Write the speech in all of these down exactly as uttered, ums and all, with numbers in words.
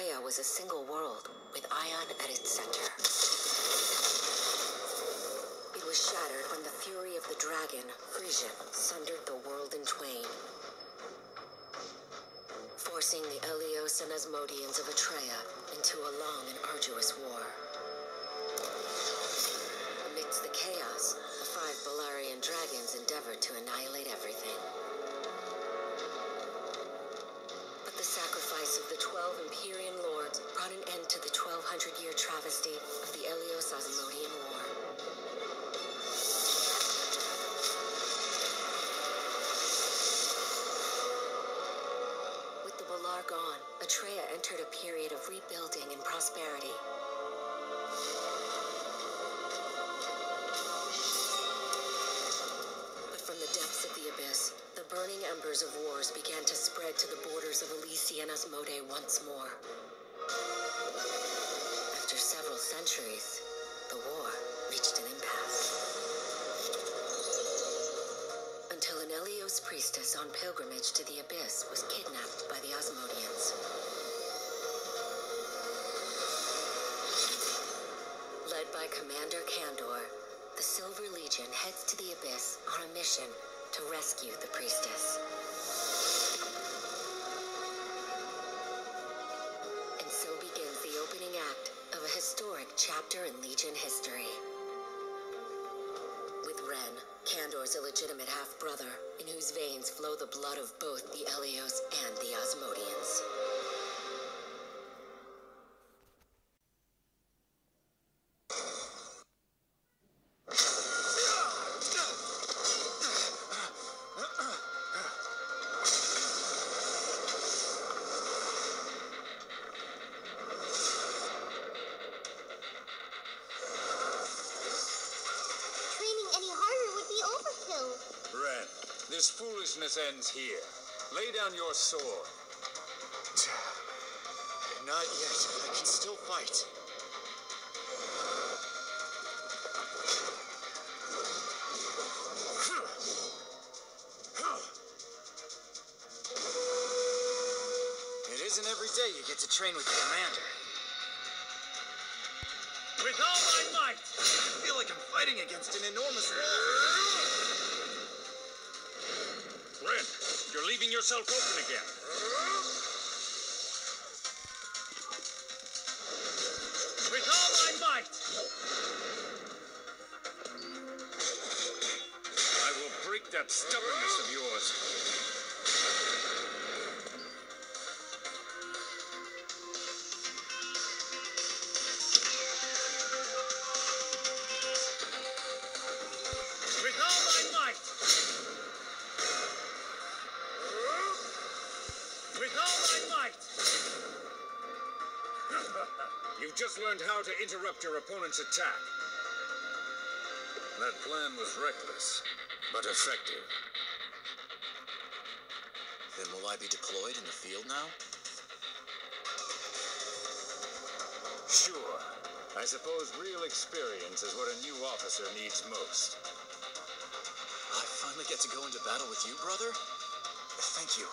Astrea was a single world with Ion at its center. It was shattered when the fury of the dragon, Frisian, sundered the world in twain, forcing the Elyos and Asmodians of Atreia into a long and arduous war. Amidst the chaos, the five Balarian dragons endeavored to annihilate everything. But the sacrifice of the twelve Imperium lords brought an end to the twelve hundred year travesty of the Elyos-Asmodean War. Gone, Atreia entered a period of rebuilding and prosperity. But from the depths of the abyss, the burning embers of wars began to spread to the borders of Elysea and Asmodae once more. After several centuries, the war reached an impasse. Until an Elyos priestess on pilgrimage to the abyss was kidnapped by the Asmodean. By Commander Candor, the Silver Legion heads to the Abyss on a mission to rescue the priestess. And so begins the opening act of a historic chapter in Legion history. With Ren, Candor's illegitimate half-brother, in whose veins flow the blood of both the Elyos and the Asmodians. This foolishness ends here. Lay down your sword. Not yet. I can still fight. It isn't every day you get to train with the commander. With all my might! I feel like I'm fighting against an enormous wall. Ren, you're leaving yourself open again. With all my might! I will break that stubbornness of yours. With all my might! With all my might! You've just learned how to interrupt your opponent's attack. That plan was reckless, but effective. Then will I be deployed in the field now? Sure. I suppose real experience is what a new officer needs most. I finally get to go into battle with you, brother? Thank you.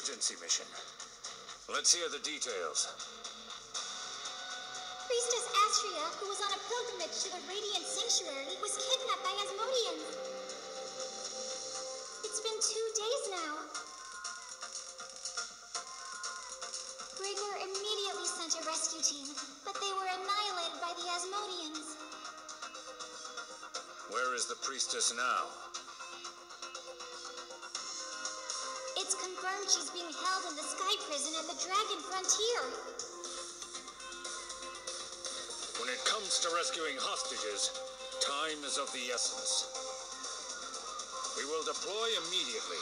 Emergency mission. Let's hear the details. Priestess Astrea, who was on a pilgrimage to the Radiant Sanctuary, was kidnapped by Asmodeans. It's been two days now. Gregor immediately sent a rescue team, but they were annihilated by the Asmodeans. Where is the priestess now? It's confirmed she's being held in the Sky Prison at the Dragon Frontier. When it comes to rescuing hostages, time is of the essence. We will deploy immediately.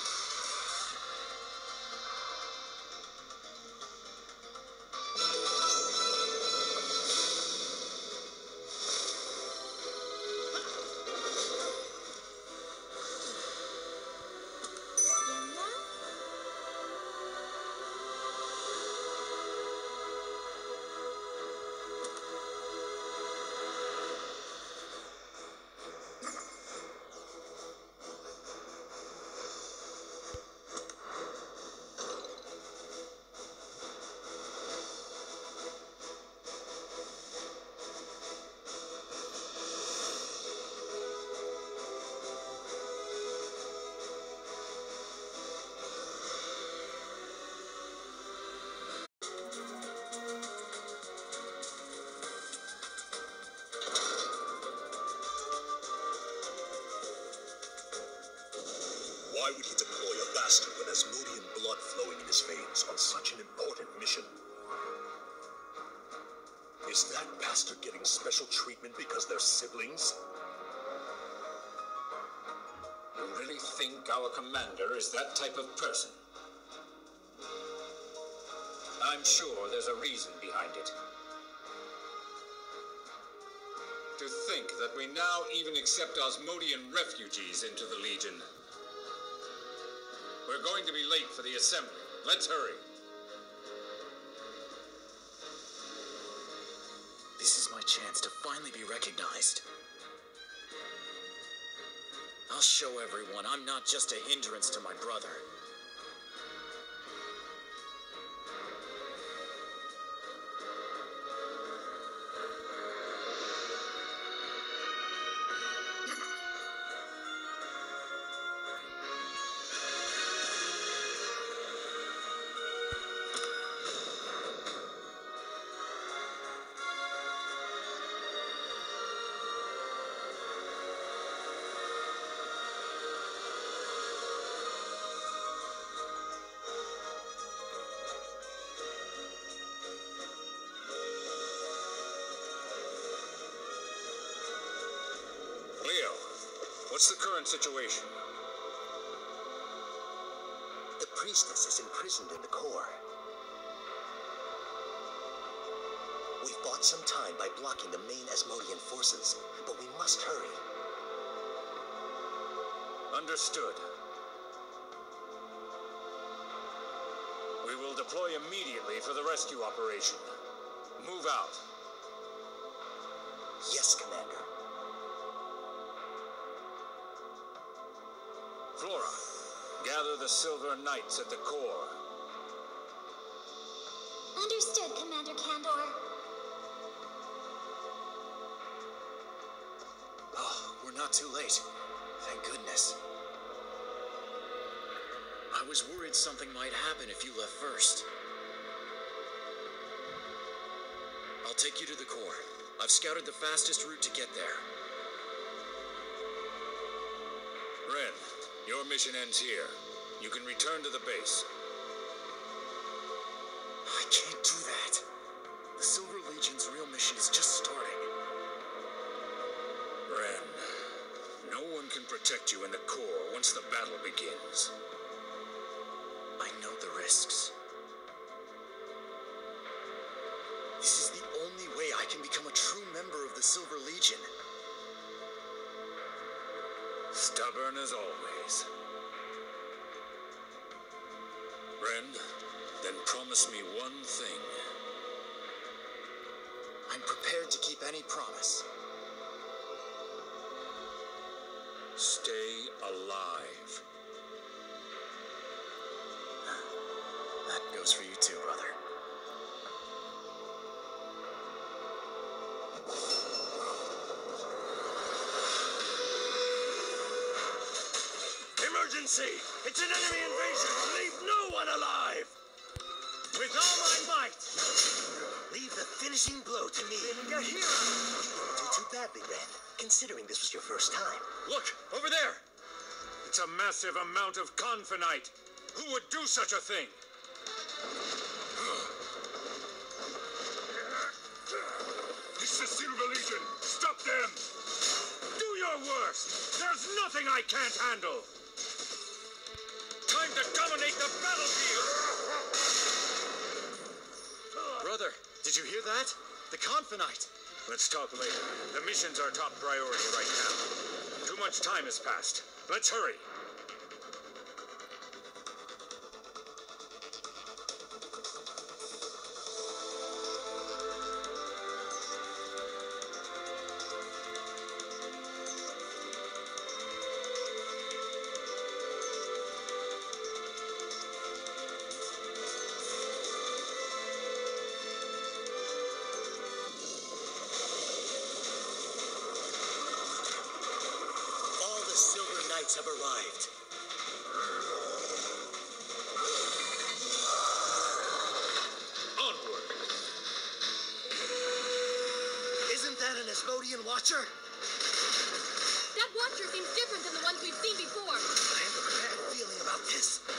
Why would he deploy a bastard with Asmodean blood flowing in his veins on such an important mission? Is that bastard getting special treatment because they're siblings? You really think our commander is that type of person? I'm sure there's a reason behind it. To think that we now even accept Asmodean refugees into the Legion. We're going to be late for the assembly. Let's hurry. This is my chance to finally be recognized. I'll show everyone I'm not just a hindrance to my brother. What's the current situation? The priestess is imprisoned in the core. We've bought some time by blocking the main Asmodean forces, but we must hurry. Understood. We will deploy immediately for the rescue operation. Move out. Yes, Commander. Flora, gather the Silver Knights at the core. Understood, Commander Candor. Oh, we're not too late. Thank goodness. I was worried something might happen if you left first. I'll take you to the core. I've scouted the fastest route to get there. Ren. Your mission ends here. You can return to the base. I can't do that. The Silver Legion's real mission is just starting. Ren, no one can protect you in the core once the battle begins. I know the risks. This is the only way I can become a true member of the Silver Legion. Stubborn as always. Ren, then promise me one thing. I'm prepared to keep any promise. Stay alive. That goes for you too, brother. It's an enemy invasion! Leave no one alive! With all my might! Leave the finishing blow to me. You're a hero! You did too badly, Ren, considering this was your first time. Look, over there! It's a massive amount of Confinite! Who would do such a thing? It's the Silver Legion! Stop them! Do your worst! There's nothing I can't handle! To dominate the battlefield! Brother, did you hear that? The Confinite! Let's talk later. The mission's our top priority right now. Too much time has passed. Let's hurry. Have arrived. Onward. Isn't that an Asmodean watcher? That watcher seems different than the ones we've seen before. I have a bad feeling. about this. Hi,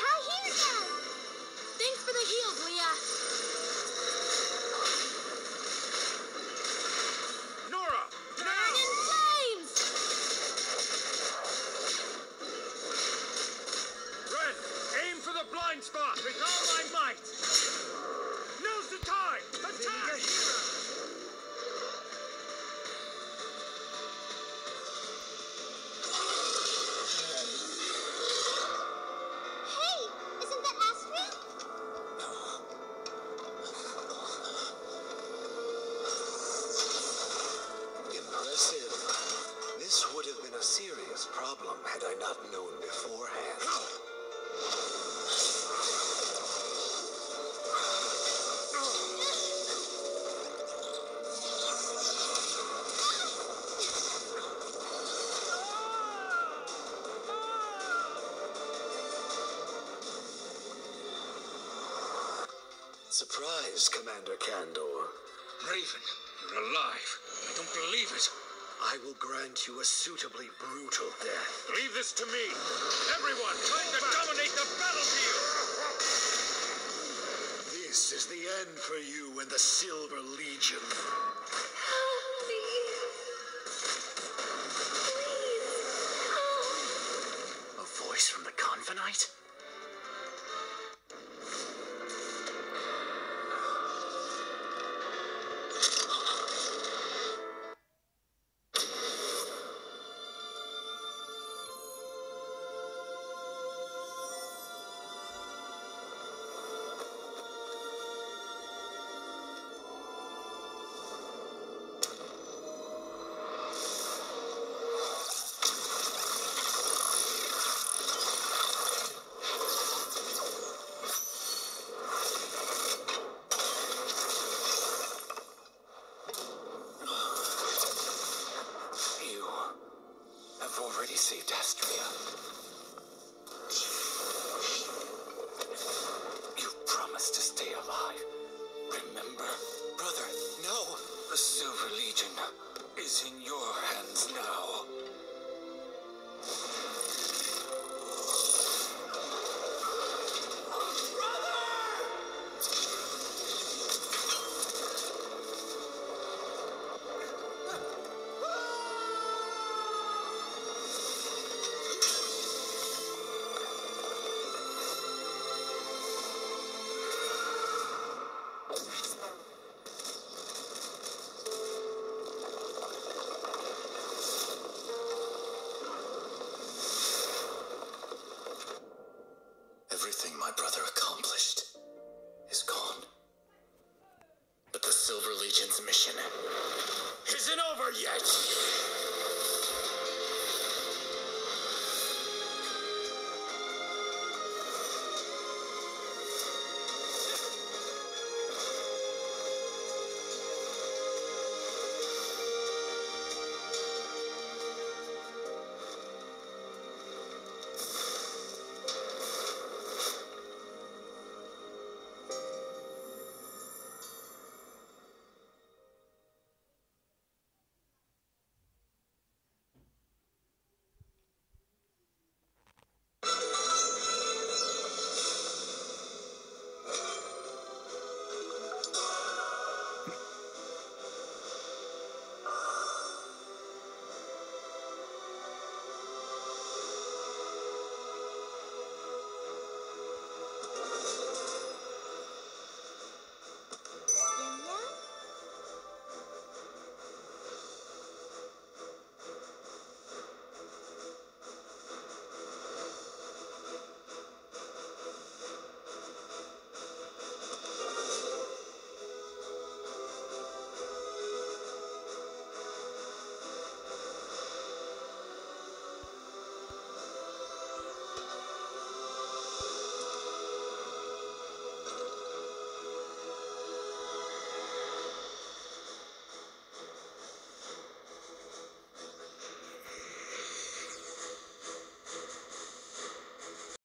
here's that. Thanks for the heals, Leah. Nora, now! I'm in flames! Ren, aim for the blind spot with all my might. Now's the time! Attack! Surprise, Commander Candor. Raven, you're alive. I don't believe it. I will grant you a suitably brutal death. Leave this to me. Everyone, trying to dominate the battlefield. This is the end for you and the Silver Legion. Help me. Please, help. A voice from the Confinite? Saved Astrea. You promised to stay alive. Remember? Brother, no! The Silver Legion is in your hands now. Mission isn't over yet!